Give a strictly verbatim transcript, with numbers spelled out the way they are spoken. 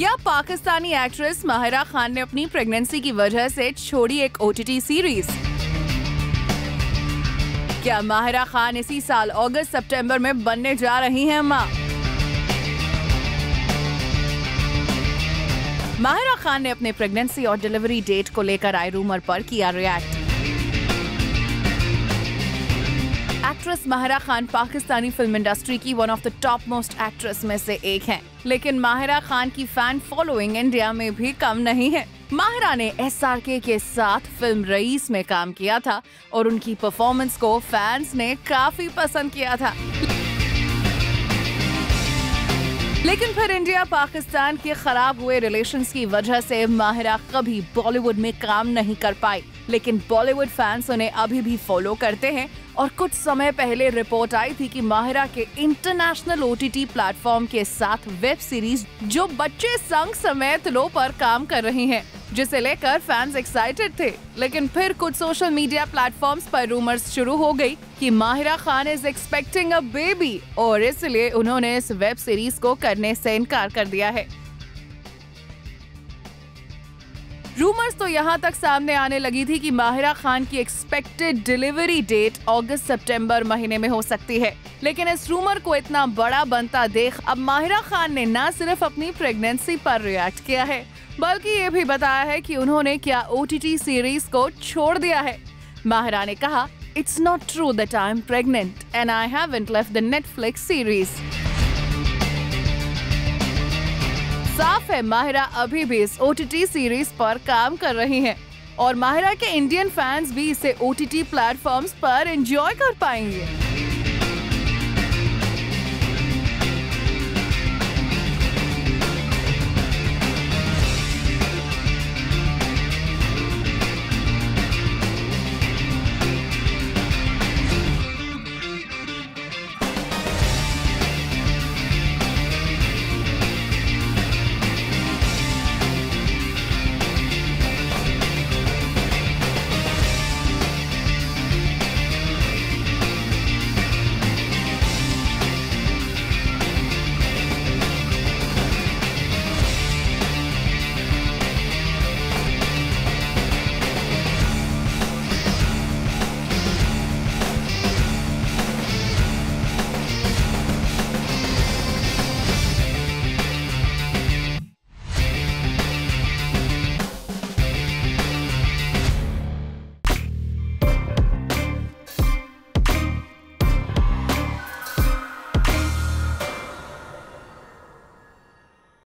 क्या पाकिस्तानी एक्ट्रेस माहिरा खान ने अपनी प्रेगनेंसी की वजह से छोड़ी एक ओटीटी सीरीज? क्या माहिरा खान इसी साल अगस्त सितंबर में बनने जा रही हैं मां? माहिरा खान ने अपने प्रेगनेंसी और डिलीवरी डेट को लेकर आए रूमर पर किया react. Actress Mahira Khan Pakistani film industry की one of the top most actress में से एक हैं, लेकिन माहिरा खान की फैन फॉलोइंग इंडिया में भी कम नहीं है। माहिरा ने एस आर के के साथ फिल्म रईस में काम किया था और उनकी परफॉर्मेंस को फैंस ने काफी पसंद किया था, लेकिन फिर इंडिया पाकिस्तान के खराब हुए रिलेशंस की वजह से माहिरा कभी बॉलीवुड में काम नहीं कर पाई। लेकिन बॉलीवुड फैंस उन्हें अभी भी फॉलो करते हैं और कुछ समय पहले रिपोर्ट आई थी कि माहिरा के international O T T platform के साथ वेब सीरीज जो बच्चे संग समेत लो पर काम कर रही हैं, जिसे लेकर फैंस एक्साइटेड थे। लेकिन फिर कुछ सोशल मीडिया प्लेटफॉर्म्स पर रूमर्स शुरू हो गई कि Mahira Khan is expecting a baby और इसलिए उन्होंने इस वेब सीरीज को करने से इनकार कर दिया है। रूमर्स तो यहां तक सामने आने लगी थी कि माहिरा खान की एक्सपेक्टेड डिलीवरी डेट अगस्त सितंबर महीने में हो सकती है, लेकिन इस रूमर को इतना बड़ा बनता देख अब माहिरा खान ने न सिर्फ अपनी प्रेगनेंसी पर रिएक्ट किया है, बल्कि ये भी बताया है कि उन्होंने क्या ओ टी टी सीरीज को छोड़ दिया है। माहिरा ने कहा, it's not true that I am pregnant and I haven't left the Netflix series. साफ है माहिरा अभी भी इस ओ टी टी सीरीज पर काम कर रही हैं और माहिरा के इंडियन फैंस भी इसे ओ टी टी प्लेटफॉर्म्स पर एंजॉय कर पाएंगे।